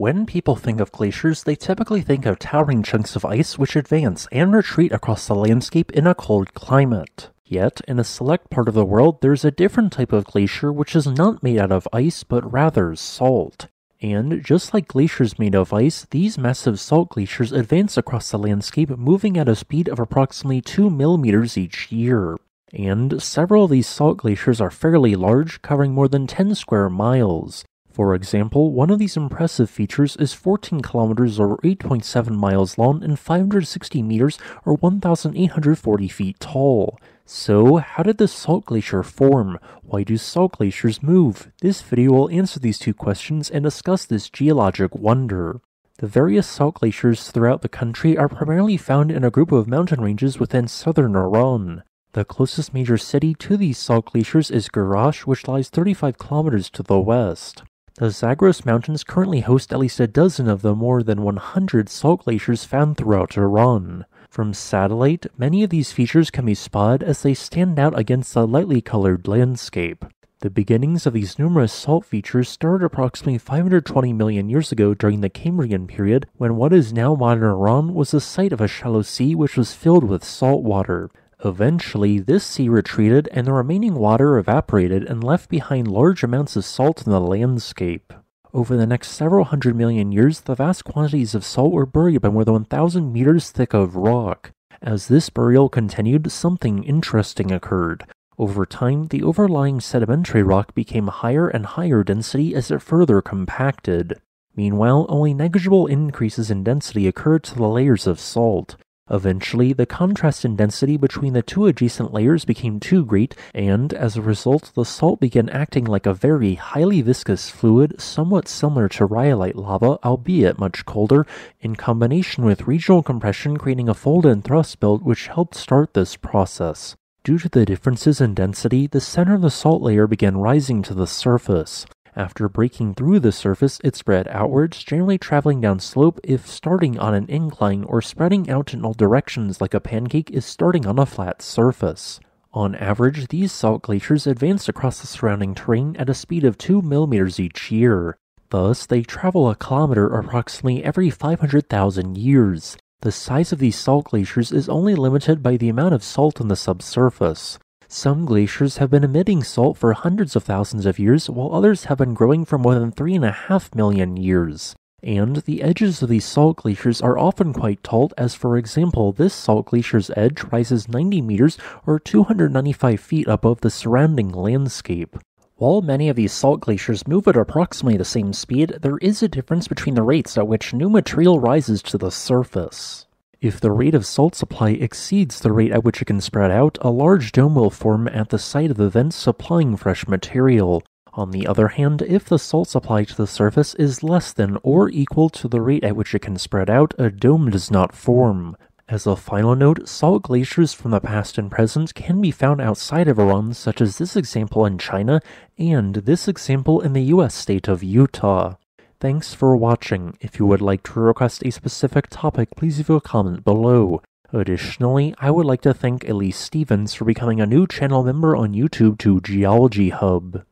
When people think of glaciers, they typically think of towering chunks of ice which advance and retreat across the landscape in a cold climate. Yet, in a select part of the world, there is a different type of glacier which is not made out of ice, but rather salt. And, just like glaciers made of ice, these massive salt glaciers advance across the landscape, moving at a speed of approximately 2 millimeters each year. And, several of these salt glaciers are fairly large, covering more than 10 square miles. For example, one of these impressive features is 14 kilometers or 8.7 miles long and 560 meters or 1,840 feet tall. So, how did this salt glacier form? Why do salt glaciers move? This video will answer these two questions and discuss this geologic wonder. The various salt glaciers throughout the country are primarily found in a group of mountain ranges within southern Iran. The closest major city to these salt glaciers is Girash, which lies 35 kilometers to the west. The Zagros Mountains currently host at least a dozen of the more than 100 salt glaciers found throughout Iran. From satellite, many of these features can be spotted as they stand out against the lightly colored landscape. The beginnings of these numerous salt features started approximately 520 million years ago during the Cambrian period, when what is now modern Iran was the site of a shallow sea which was filled with salt water. Eventually, this sea retreated and the remaining water evaporated and left behind large amounts of salt in the landscape. Over the next several hundred million years, the vast quantities of salt were buried by more than 1,000 meters thick of rock. As this burial continued, something interesting occurred. Over time, the overlying sedimentary rock became higher and higher density as it further compacted. Meanwhile, only negligible increases in density occurred to the layers of salt. Eventually, the contrast in density between the two adjacent layers became too great, and as a result, the salt began acting like a very highly viscous fluid, somewhat similar to rhyolite lava, albeit much colder, in combination with regional compression creating a fold and thrust build which helped start this process. Due to the differences in density, the center of the salt layer began rising to the surface. After breaking through the surface, it spread outwards, generally traveling down slope if starting on an incline or spreading out in all directions like a pancake is starting on a flat surface. On average, these salt glaciers advance across the surrounding terrain at a speed of 2 millimeters each year. Thus, they travel a kilometer approximately every 500,000 years. The size of these salt glaciers is only limited by the amount of salt on the subsurface. Some glaciers have been emitting salt for hundreds of thousands of years, while others have been growing for more than 3.5 million years. And the edges of these salt glaciers are often quite tall, as for example, this salt glacier's edge rises 90 meters or 295 feet above the surrounding landscape. While many of these salt glaciers move at approximately the same speed, there is a difference between the rates at which new material rises to the surface. If the rate of salt supply exceeds the rate at which it can spread out, a large dome will form at the site of the vents supplying fresh material. On the other hand, if the salt supply to the surface is less than or equal to the rate at which it can spread out, a dome does not form. As a final note, salt glaciers from the past and present can be found outside of Iran, such as this example in China and this example in the US state of Utah. Thanks for watching. If you would like to request a specific topic, please leave a comment below. Additionally, I would like to thank Elise Stevens for becoming a new channel member on YouTube to Geology Hub.